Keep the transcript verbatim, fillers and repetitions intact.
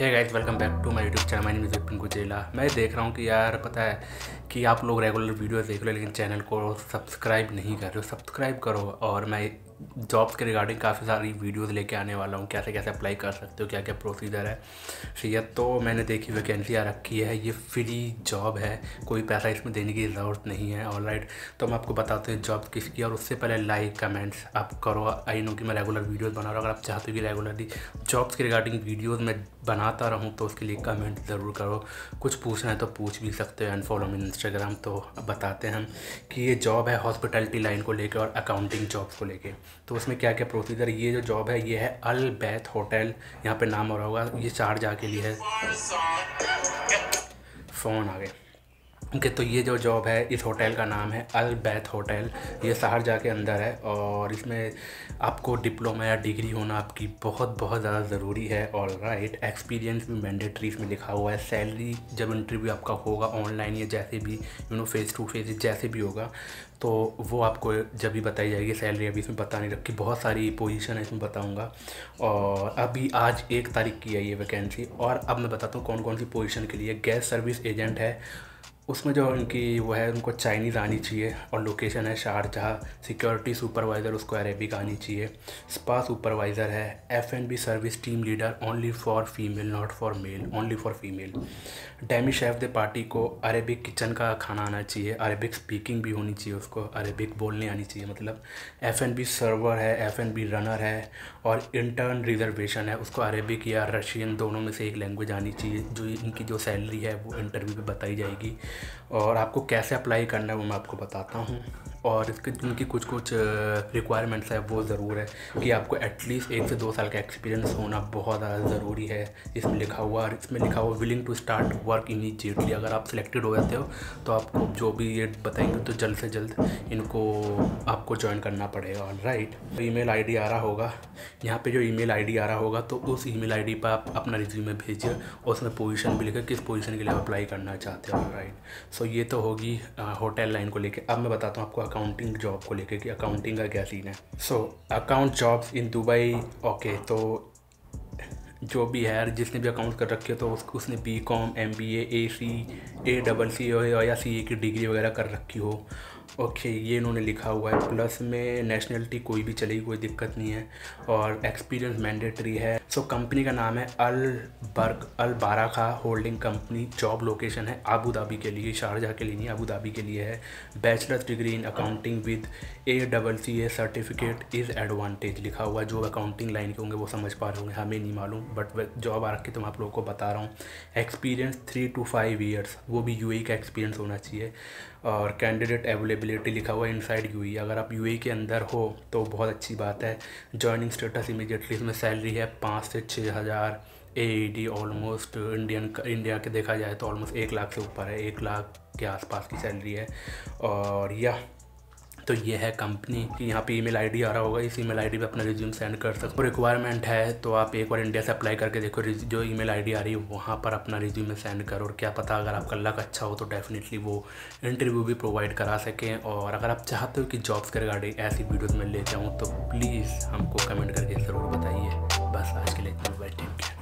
Hey guys welcome back to my YouTube channel. My name is Pinku Jela. मैं देख रहा हूँ कि यार पता है कि आप लोग रेगुलर वीडियोस देख रहे हो लेकिन चैनल को सब्सक्राइब नहीं कर रहे हो। सब्सक्राइब करो। और मैं जॉब्स के रिगार्डिंग काफ़ी सारी वीडियोस लेके आने वाला हूँ, कैसे कैसे अप्लाई कर सकते हो, क्या क्या प्रोसीजर है। शायद तो मैंने देखी वैकेंसी आ रखी है, ये फ्री जॉब है, कोई पैसा इसमें देने की ज़रूरत नहीं है। ऑल राइट, तो हम आपको बताते हैं जॉब किसकी। और उससे पहले लाइक कमेंट्स आप करो। आई नो कि मैं रेगुलर वीडियोज़ बना रहा हूँ, अगर आप चाहते हो कि रेगुलरली जॉब्स के रिगार्डिंग वीडियोज़ में बनाता रहूँ तो उसके लिए कमेंट ज़रूर करो। कुछ पूछना है तो पूछ भी सकते हो एंड फॉलो मी इंस्टाग्राम। तो बताते हैं हम कि ये जॉब है हॉस्पिटलिटी लाइन को लेकर और अकाउंटिंग जॉब्स को लेकर। तो उसमें क्या क्या प्रोसीजर, ये जो जॉब है ये है अल बैथ होटल, यहाँ पे नाम हो रहा होगा, ये शारजाह के लिए है। फ़ोन आ गए ओके। तो ये जो जॉब है इस होटल का नाम है अल बैथ होटल, ये शारजाह के अंदर है। और इसमें आपको डिप्लोमा या डिग्री होना आपकी बहुत बहुत ज़्यादा ज़रूरी है। ऑल राइट, एक्सपीरियंस भी मैंडेटरी इसमें लिखा हुआ है। सैलरी जब इंटरव्यू आपका होगा ऑनलाइन या जैसे भी you know face to face जैसे भी होगा तो वो आपको जब भी बताई जाएगी। सैलरी अभी इसमें बता नहीं रखी, बहुत सारी पोजीशन है इसमें बताऊंगा। और अभी आज एक तारीख की है ये वैकेंसी। और अब मैं बताता हूँ कौन कौन सी पोजीशन के लिए। गैस सर्विस एजेंट है, उसमें जो उनकी वो है उनको चाइनीज़ आनी चाहिए और लोकेशन है शारजाह। सिक्योरिटी सुपरवाइज़र, उसको अरेबिक आनी चाहिए। स्पा सुपरवाइज़र है। F and B service team leader, only for female not for male, only for female. Demi chef de partie को अरेबिक किचन का खाना आना चाहिए, अरेबिक स्पीकिंग भी होनी चाहिए, उसको अरेबिक बोलने आनी चाहिए मतलब। एफ एंड बी सर्वर है, एफ एंड बी रनर है। और इंटर्न रिजर्वेशन है, उसको अरेबिक या रशियन दोनों में से एक लैंग्वेज आनी चाहिए। जो इनकी जो सैलरी है वो इंटरव्यू पर बताई जाएगी। और आपको कैसे अप्लाई करना है वो मैं आपको बताता हूँ। और इसके उनकी कुछ कुछ रिक्वायरमेंट्स है, वो ज़रूर है कि आपको एटलीस्ट एक से दो साल का एक्सपीरियंस होना बहुत ज़्यादा ज़रूरी है इसमें लिखा हुआ। और इसमें लिखा हुआ willing to start work immediately. अगर आप सिलेक्टेड हो जाते हो तो आपको जो भी ये बताएंगे तो जल्द से जल्द इनको आपको ज्वाइन करना पड़ेगा। All right, email I D आ रहा होगा यहाँ पर, जो ई मेल आई डी आ रहा होगा तो उस ई मेल आई डी पर आप अपना रिज्यूमे भेजिए और उसमें पोजीशन भी लिखे, किस पोजीशन के लिए अप्लाई करना चाहते हो। ऑल राइट, सो ये तो होगी होटल लाइन को लेकर। अब मैं बताता हूँ आपको अकाउंटिंग जॉब को लेके कि अकाउंटिंग का क्या सीन है। So account jobs in Dubai. Okay, तो जो भी है जिसने भी अकाउंट कर रखे हो तो उस, उसने B com M B A A C A double C हो या सी ए की डिग्री वगैरह कर रखी हो। ओके, ये इन्होंने लिखा हुआ है। प्लस में नेशनलिटी कोई भी चलेगी, कोई दिक्कत नहीं है। और एक्सपीरियंस मैंडेटरी है। सो so, कंपनी का नाम है अल बर्क अल बारा होल्डिंग कंपनी। जॉब लोकेशन है आबू धाबी के लिए, शारजाह के लिए नहीं, आबू धाबी के लिए है। Bachelors degree in accounting with A double C A certificate is advantage लिखा हुआ। जो अकाउंटिंग लाइन के होंगे वो समझ पा रहे होंगे, हमें नहीं मालूम, बट जॉब आ रखी तो मैं आप लोगों को बता रहा हूँ। Experience three two five years, वो भी यू ए का एक्सपीरियंस होना चाहिए। और कैंडिडेट अवेलेबिलिटी लिखा हुआ है इनसाइड यूएई। अगर आप यूएई के अंदर हो तो बहुत अच्छी बात है। Joining status immediately. इसमें सैलरी है पाँच से छः हज़ार A E D, almost Indian India के देखा जाए तो ऑलमोस्ट एक लाख से ऊपर है, एक लाख के आसपास की सैलरी है। और यह तो ये है कंपनी की। यहाँ पे ईमेल आईडी आ रहा होगा, इस ईमेल आईडी पे अपना रिज्यूम सेंड कर सकते हो। रिक्वायरमेंट है तो आप एक बार इंडिया से अप्लाई करके देखो, जो ईमेल आईडी आ रही है वहाँ पर अपना रिज्यूम सेंड करो। और क्या पता अगर आपका लक अच्छा हो तो डेफिनेटली वो इंटरव्यू भी प्रोवाइड करा सकें। और अगर आप चाहते हो कि जॉब्स के रिगार्डिंग ऐसी वीडियोज़ में ले जाऊँ तो प्लीज़ हमको कमेंट करके ज़रूर बताइए। बस आज के लिए इतना।